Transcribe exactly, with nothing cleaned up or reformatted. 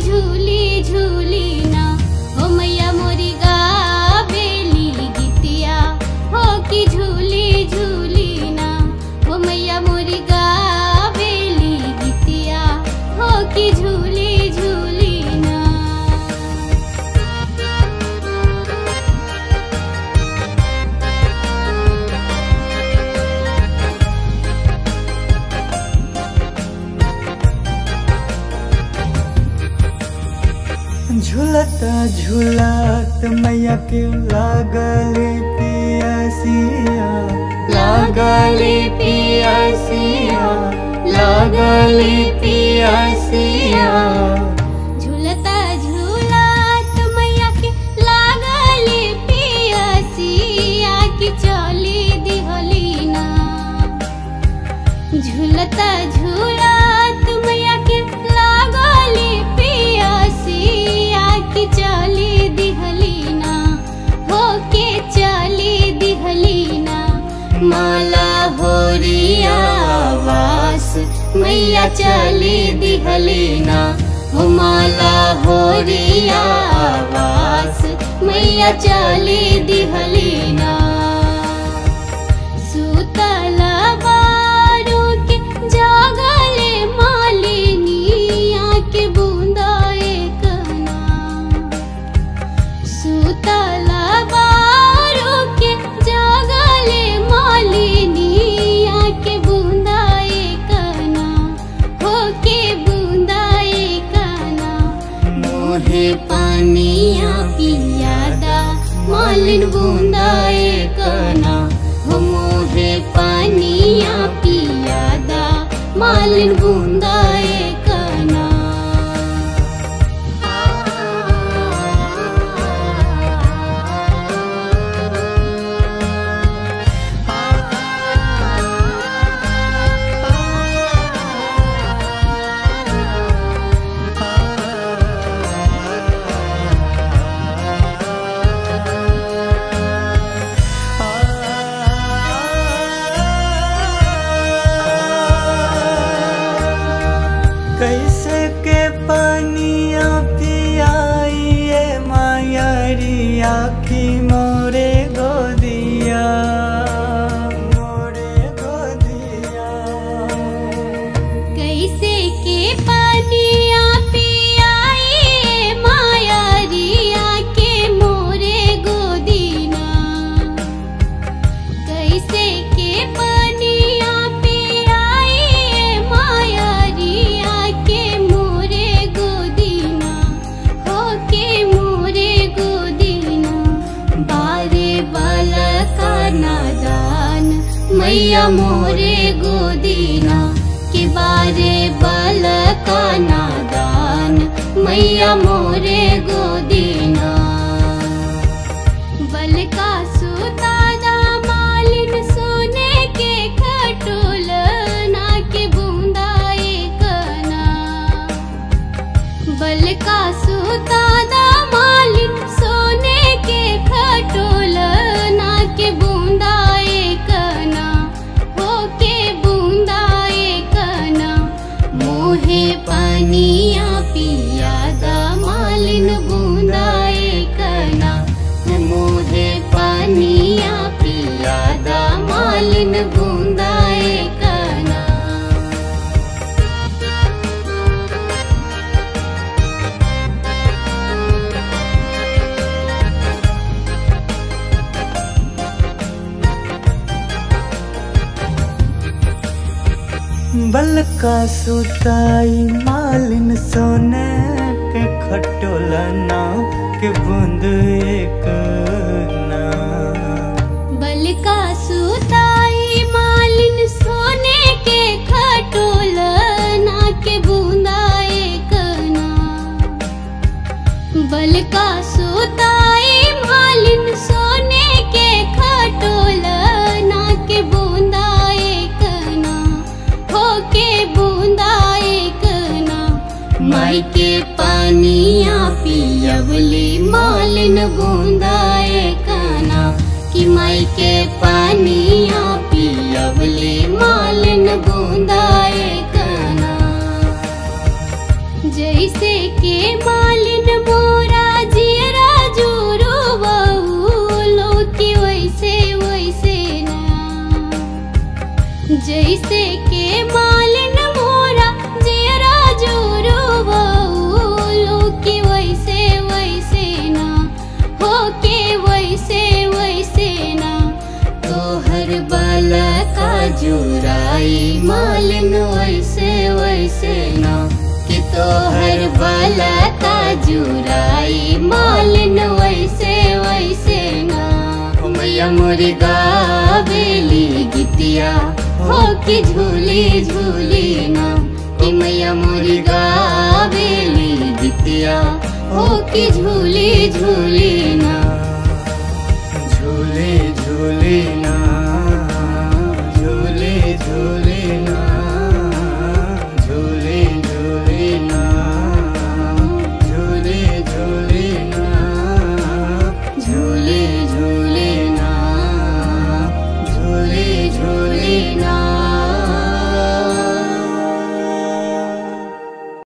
झूली झूली ना ओ मैया मोरी गावेली गीतिया हो की झूली झूली ना ओ मैया मोरी गावेली गीतिया हो की झूली झूली ना। झूलता झूलत मैया के लागले पियासिया लागले पियासिया लागले पियासिया झूलता झूलत मैया के लागले पियासिया की चली दिहली ना झूलता झूलत मैया के लागले चली दिहली ना हो के चली दिहली ना माला होरिया वास मैया चली दिहली ना हो माला होरिया वास मैया चली दिहली ना। सूतला बारू के जागले मालिनिया के बूंदा पानिया पियादा मालिन बूंदाए कना हो मोहे पानिया पियादा मालिन बूंदाए कना। कैसे के पानिया पियाइए मायरिया की मोरे गोदिया मोरे गोदिया कैसे के पानिया पियाइए मायरिया के मोरे गोदिया कैसे के पानिया मैया मोरे गोदीना के बारे बल का नादान मैया मोरे गोदीना। बल का सुतादा मालिन सोने के खटोल ना के बूंदाए कना बल का सुतादा मालिन सोने के खटोल ना के बूंदाए कना पानिया पियादा मालिन बूंदाए कना मोहे पानिया पियादा मालिन बूंदाए कना। बल का सुताई मालिन सोने के खटोला ना के बूंद एक ना बल का सुताई मालिन सोने के खटोला ना के बूंदा एक ना बल का सुताई मालिन सोने के खटोला ना के बूंदा के बूंदा एक ना माई के पानिया पियावली मालिन बूंदा एक ना कि माई के पानिया पियावली मालिन बूंदा एक ना। जैसे के मालिन मोरा जियरा जोरो बहु की वैसे वैसे ना, जैसे के मालिन मोरा जियरा जोरो बहु की वैसे वैसे ना, हो के वैसे वैसे ना, तोहर बाला का जुराई मालिन वैसे वैसे ना, तोहर बाला का जुराई मालिन वैसे वैसे ना, मैया मोरी गावेली गीतिया होके झूली झूली ना, मैया मोरी गावेली गीतिया होके झूली झूली ना, झूली झूली।